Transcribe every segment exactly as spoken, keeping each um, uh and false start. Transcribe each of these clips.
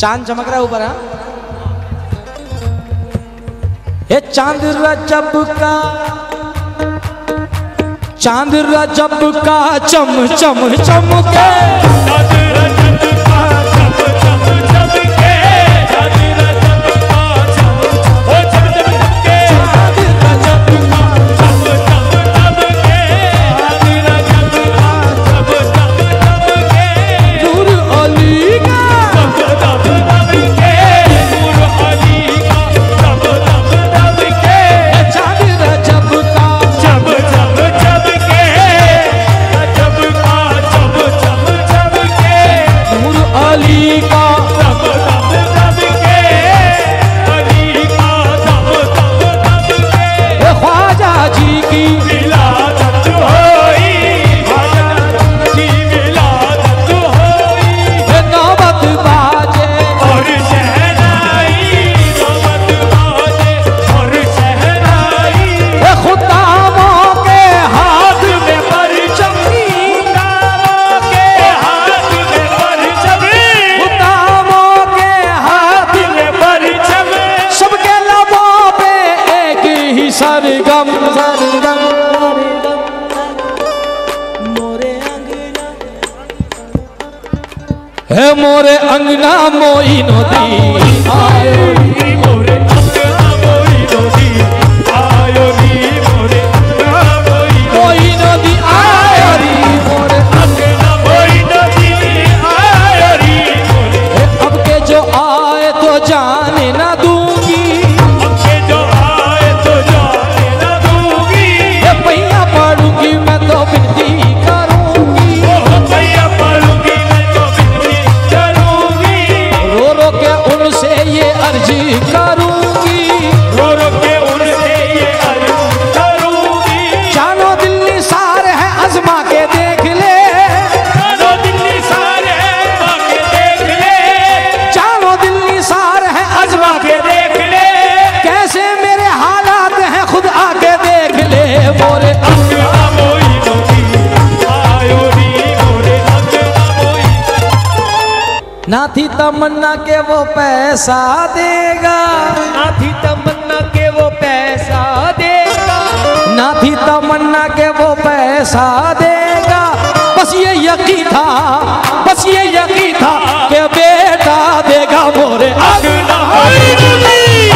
चांद चमक रहा है ऊपर। ये चांद रजब का चांद रजब का चम चम चमके चांद रजब का चम चम चमके चांद रजब का चम ओ चांद चमके चांद रजब का चम चम चमके चांद रजब का चम चम चमके नूर अली का चम चम चमके नूर अली का चम चम चमके चांद रजब का चम चम चमके रजब का चम चम चमके नूर अली का चम चम चमके अली का चम चम चमके ख्वाजा जी की विलादत होई ख्वाजा जी विलादत होई नौबत बाजे और शहनाई नौबत बाजे और शहनाई खुदावों के हाथ में परचम खुदावों के हाथ में परचम खुदावों के हाथ में परचम सबके लबों पे एक ही सरगम सरगम मोरे अंगना है मोरे अंगना मोइनुद्दीन आयो नी मोरे अंगना मोइनुद्दीन आयो नी मोरे अंगना मोइनुद्दीन आयो नी मोरे अंगना मोइनुद्दीन आयो नी मोरे अब के जो आए तो जाने ना दूंगी अब के जो आए तो जाने न दूंगी ये पहिया पाड़ूंगी मैं तो बिनती करूंगी ओ भैया पढ़ूंगी मैं तो बिनती करूंगी रो रो के उनसे ये अर्जी करूंगी रो रो के उनसे ये अर्जी करूंगी जानो दिल्ली सार है आजमा के देख ले जानो दिल्ली सार है आजमा के देख ले जानो दिल्ली सार है आजमा के देख ले कैसे मेरे हालात हैं खुद आके देख ले मोरे अंगना मोइनुद्दीन आयो नी मोरे अंगना मोइनुद्दीन ना थी तमन्ना के वो पैसा देगा ना थी तमन्ना के वो पैसा देगा ना थी तमन्ना के वो पैसा देगा बस ये यकीन था बस ये यकीन था कि बेटा देगा मोरे अंगना मोइनुद्दीन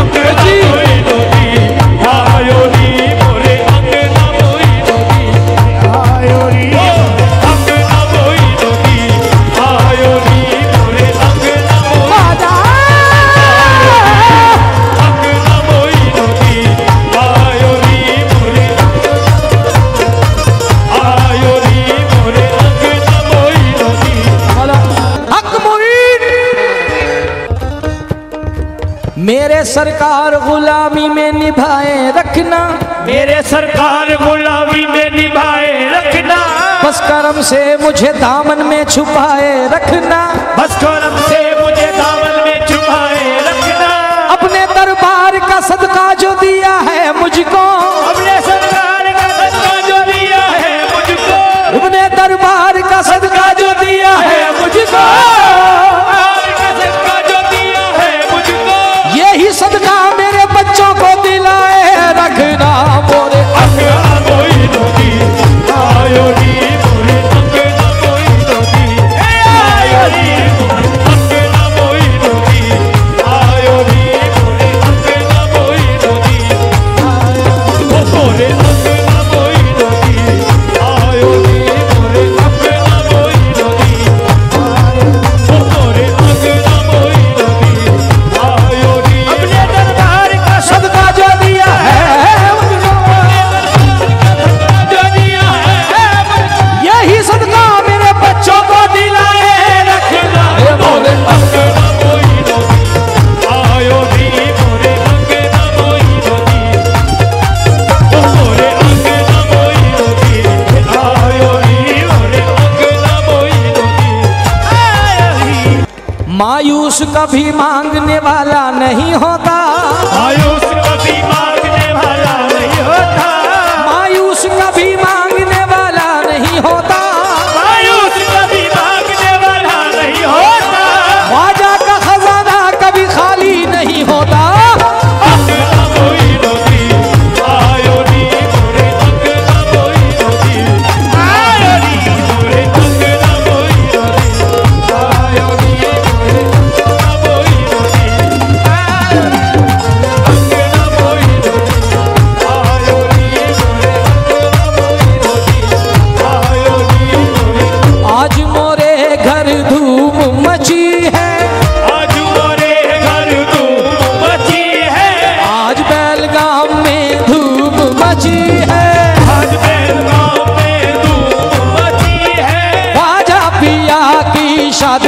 अंगना मोइनुद्दीन आयो नी मोरे अंगना मोइनुद्दीन आयो नी अंगना मोइनुद्दीन आयो नी मोरे अंगना मोइनुद्दीन अंगना मोइनुद्दीन आयो नी मोरे आयो नी मोरे अंगना मोइनुद्दीन हक मोइन मेरे सरकार गुलामी में निभाए रखना मेरे सरकार गुलामी में निभाए रखना बस करम से मुझे दामन में छुपाए रखना बस करम से मुझे दामन में छुपाए रखना अपने दरबार का सदका जो दिया है मुझको अपने सरकार का सदका जो दिया है मुझको अपने दरबार का सदका जो दिया है मुझको सरकार का सदका जो दिया है मुझको यही सदका मेरे बच्चों को दिलाए रखना मोरे अंगना मोइनुद्दीन आयो नी मोरे अंगना मोइनुद्दीन आयो नी मोरे अंगना मोइनुद्दीन आयो नी मोरे अंगना मोइनुद्दीन ओ मोरे अंगना मोइनुद्दीन आयो नी मोरे अंगना मोइनुद्दीन ओ मोरे अंगना मोइनुद्दीन आयो नी अपने दरबार का सदका जो दिया है मुझको अपने दरबार का सदका जो दिया है मुझको यही सदका मेरे बच्चों को दिलाए रखना मोरे अंगना मोइनुद्दीन आयो नी मोरे अंगना मोइनुद्दीन ओ मोरे अंगना मोइनुद्दीन आयो नी मोरे अंगना मोइनुद्दीन आयो नी मायूस कभी मांगने वाला नहीं होता आयुष कभी मांगने वाला नहीं होता मायूस कभी मांगने वाला नहीं होता आयुष कभी मांगने वाला नहीं होता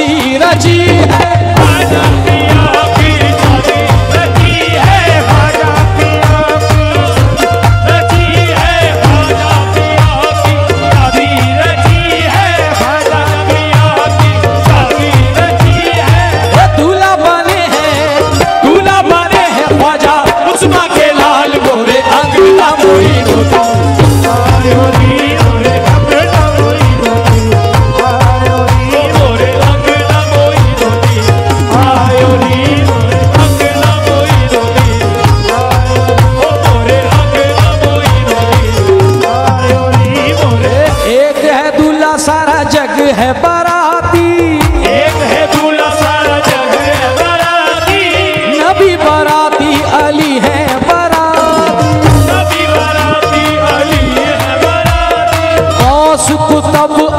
शादी रची है, ख्वाजा मियां की शादी रची है, ख्वाजा मियां की रची है, ख्वाजा मियां की शादी रची है, ख्वाजा मियां की शादी रची है। वो दूल्हा बने हैं, दूल्हा बने हैं ख्वाजा मुस्तफा के लाल गोरे अंगना मोइनुद्दीन।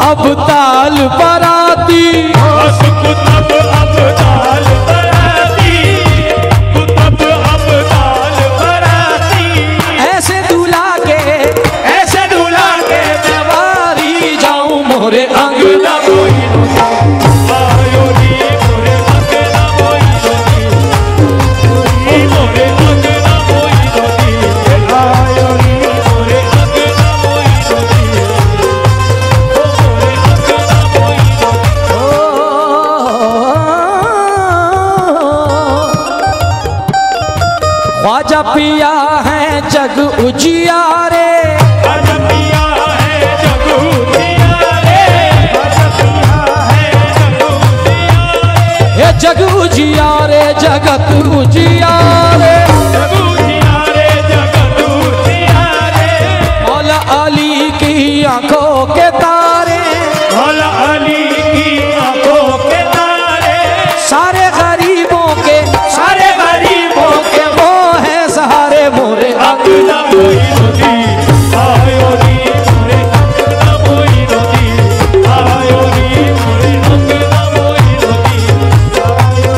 अब्ताल बराती कुतुब अब्ताल बराती कुतुब अब्ताल बराती। ऐसे दूल्हा के ऐसे दूल्हा के मैं वारी जाऊं मोरे अंगना ख्वाजा पिया है जग उजियारे, ख्वाजा पिया है जग उजियारे, ख्वाजा पिया है जग उजियारे, ये जग उजियारे जगत उजियारे, जग उजियारे जगत उजियारे। मौला अली की आंखों के तारे, मौला अली की आंखों के तारे, सारे गरीबों के सारे गरीबों के मोरे अंगना मोइनुद्दीन। आयो नी मोरे अंगना मोइनुद्दीन, आयो नी मोरे अंगना मोइनुद्दीन, आयो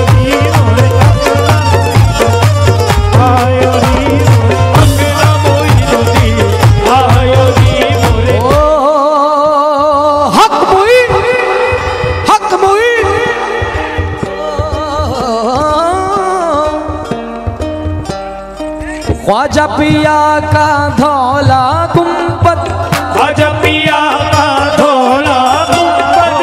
नी मोरे अंगना मोइनुद्दीन, आयो नी मोरे अंगना मोइनुद्दीन, आयो नी मोरे। ओ हक मोइन हक मोइन ख्वाजा पिया का धौला गुंबद, ख्वाजा पिया का धौला गुंबद,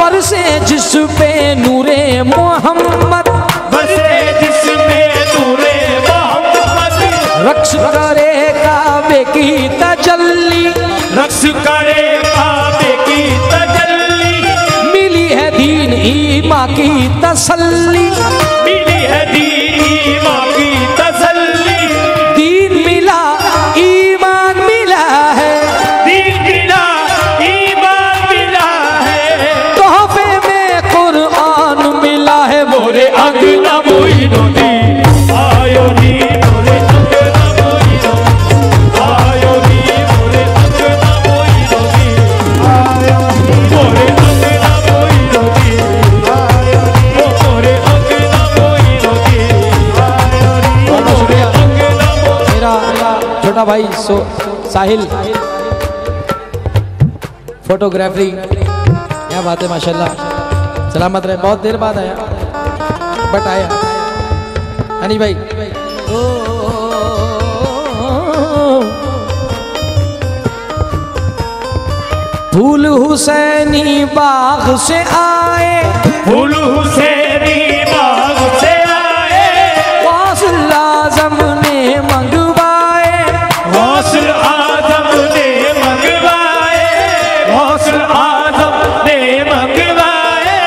पर से जिस पे नूरे मोहम्मद, बसे जिस पे नूरे मोहम्मद। रक्स करे काबे की तजल्ली, रक्स करे काबे की तजल्ली, मिली है दीन ईमा की तसल्ली, मिली है दीन ईमा की तसल्ली। अंगना मोइनुद्दीन आयो नी मोरे अंगना मोइनुद्दीन, आयो नी मोरे अंगना मोइनुद्दीन, आयो नी मोरे अंगना मोइनुद्दीन, आयो नी मोरे अंगना मोइनुद्दीन, आयो नी मोरे अंगना मोइनुद्दीन। मेरा छोटा भाई सो साहिल फोटोग्राफी, क्या बात है माशाल्लाह, सलामत रहे। बहुत देर बाद आया बट आया हनी भाई। ओ फूल हुसैनी बाग से आए, फूल हुसैनी बाग से आए, वासिल आजम ने मंगवाए, वासिल आजम ने मंगवाए, वासिल आजम ने मंगवाए,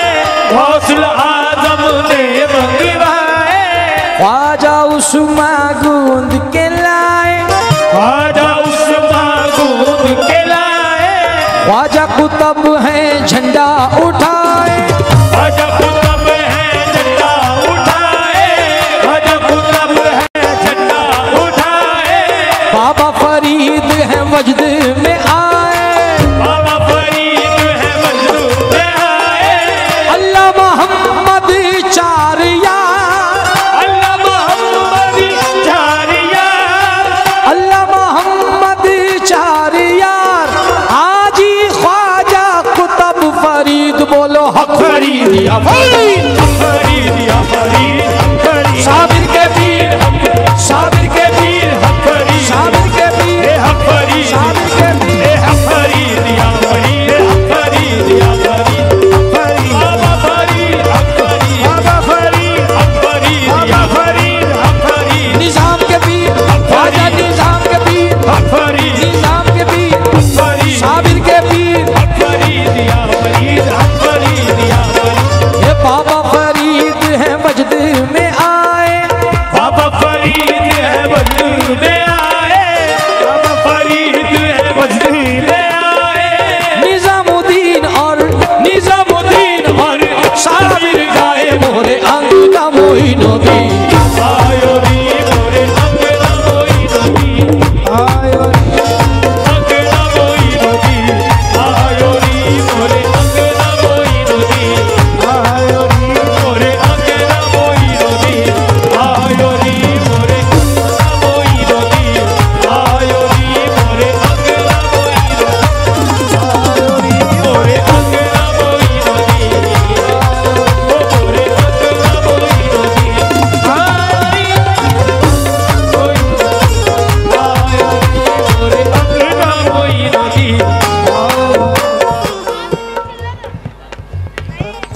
वासिल आजम ने मंगवाए। ख्वाजा उस्मा गूंद के लाए, ख्वाजा उस्मा गूंद के लाए, ख्वाजा कुतुब है झंडा उठाए, ख्वाजा कुतुब है झंडा उठाए, ख्वाजा कुतुब है झंडा उठाए। बाबा फरीद है वजद में आए, बाबा फरीद है वजद में आए, अल्लाह मोहम्मद चार यार, अल्लाह मोहम्मद चार यार, अल्लाह मोहम्मद चार यार। हाजी ख्वाजा कुतुब फरीद बोलो हक फरीद। दिया साबिर के पीर साबिर के पीर हकरी साबिर के पीर हकरी साबिर के पीर हकरी दिया परी हकरी दिया परी हकरी बाबा फरी हकरी बाबा फरी हकरी बाबा फरी हकरी निजाम के पीर ख्वाजा निजाम के पीर हकरी निजाम के पीर हकरी साबिर के पीर हकरी दिया परी हकरी दिया परी ये बाबा फरीद है मस्जिद में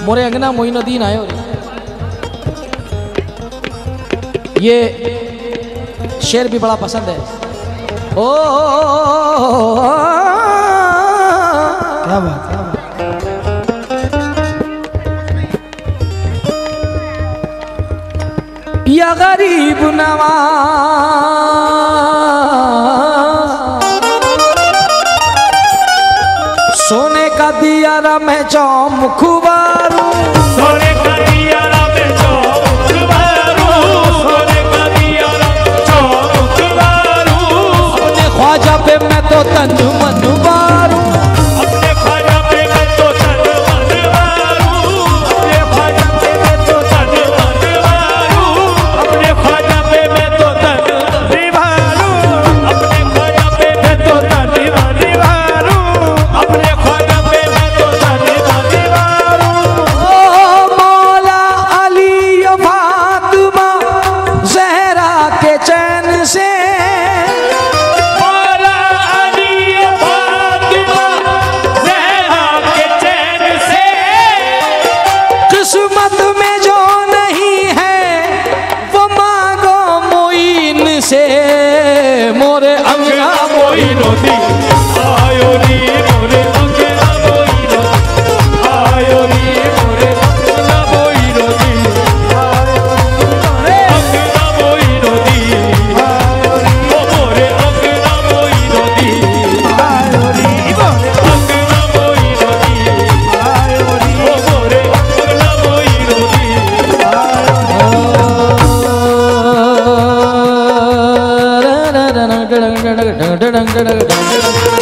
मोरे अंगना मोइनुद्दीन आयो। ये शेर भी बड़ा पसंद है। ओ क्या बात है। या गरीब नवाज सोने का दिया रा मैं चौम खुबा सोने का दिया में चौक बारू सोने का दिया चौक बारू अपने ख्वाजा पे मैं तो तन मन बारू अपने ख्वाजा पे मैं तो तन मन बारू अपने ख्वाजा पे मैं तो तन मन बारू अपने ख्वाजा पे मैं तो तन मन बारू अपने ख्वाजा पे मैं तो तन मन बारू अपने ख्वाजा पे मैं तो तन मन बारू डंग डंग डंग डंग डंग।